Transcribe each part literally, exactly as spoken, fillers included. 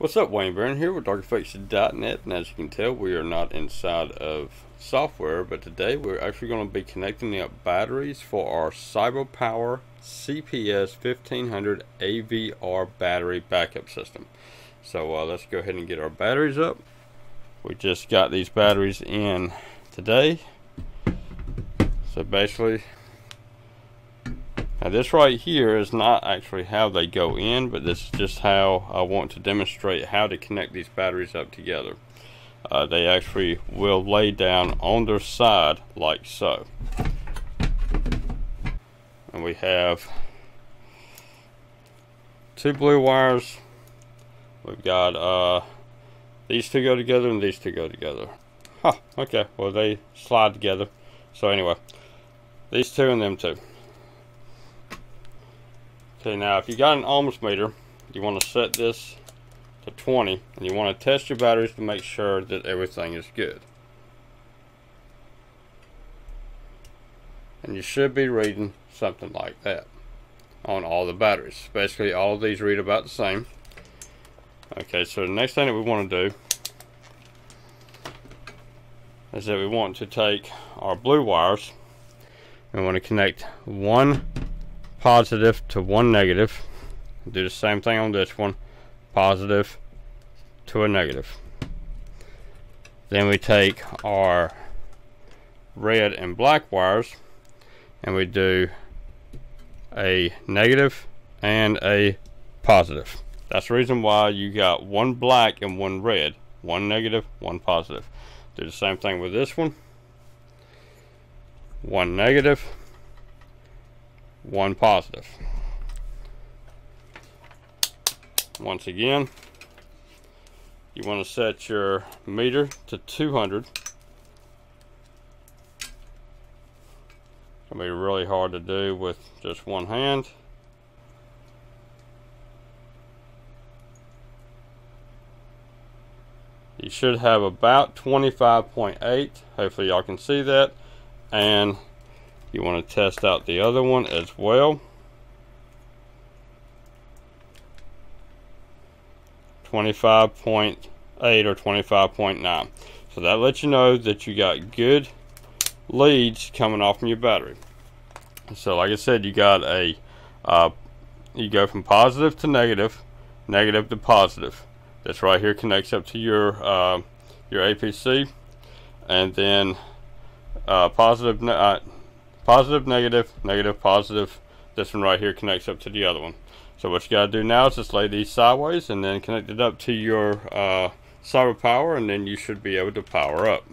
What's up, Wayne Barron here with Dark Effects dot net, and as you can tell, we are not inside of software, but today we're actually going to be connecting up batteries for our CyberPower C P S fifteen hundred A V R battery backup system. So uh, let's go ahead and get our batteries up. We just got these batteries in today. So basically, now this right here is not actually how they go in, but this is just how I want to demonstrate how to connect these batteries up together. Uh, they actually will lay down on their side like so. And we have two blue wires. We've got uh, these two go together and these two go together. Huh, okay, well they slide together. So anyway, these two and them two. Okay, now if you got an ohms meter, you want to set this to twenty, and you want to test your batteries to make sure that everything is good. And you should be reading something like that on all the batteries. Basically, all of these read about the same. Okay, so the next thing that we want to do is that we want to take our blue wires and we want to connect one positive to one negative. Do the same thing on this one, positive to a negative. Then we take our red and black wires and we do a negative and a positive. That's the reason why you got one black and one red, one negative, one positive. Do the same thing with this one, one negative, one positive. Once again, you want to set your meter to two hundred. It's gonna be really hard to do with just one hand. You should have about twenty-five point eight. Hopefully y'all can see that. And you want to test out the other one as well. twenty-five point eight or twenty-five point nine. So that lets you know that you got good leads coming off from your battery. So like I said, you got a, uh, you go from positive to negative, negative to positive. This right here connects up to your, uh, your A P C. And then uh, positive, uh, positive, negative, negative, positive. This one right here connects up to the other one. So what you gotta do now is just lay these sideways and then connect it up to your uh, CyberPower, and then you should be able to power up.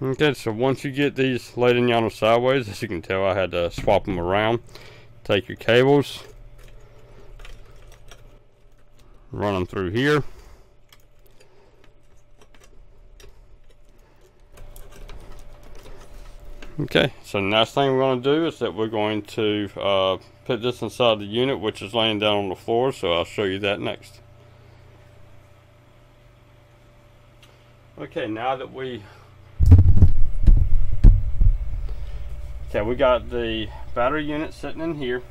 Okay, so once you get these laid in yonder sideways, as you can tell, I had to swap them around. Take your cables, run them through here. Okay, so the next thing we're going to do is that we're going to uh, put this inside the unit, which is laying down on the floor, so I'll show you that next. Okay, now that we Okay, we got the battery unit sitting in here.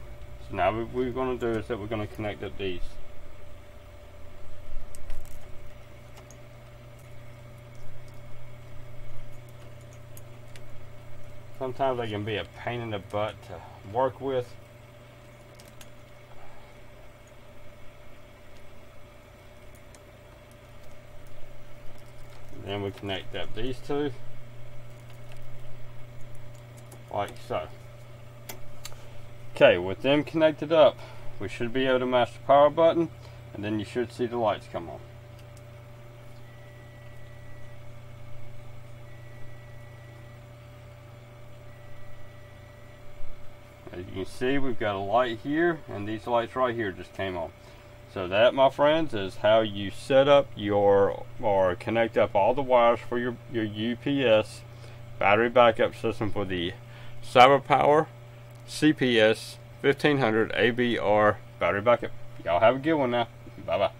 So now what we're going to do is that we're going to connect up these. Sometimes they can be a pain in the butt to work with. And then we connect up these two. Like so. Okay, with them connected up, we should be able to mash the power button, and then you should see the lights come on. As you You see we've got a light here, and these lights right here just came on. So that, my friends, is how you set up your or connect up all the wires for your, your U P S battery backup system for the CyberPower C P S fifteen hundred A V R battery backup. Y'all have a good one now. Bye-bye.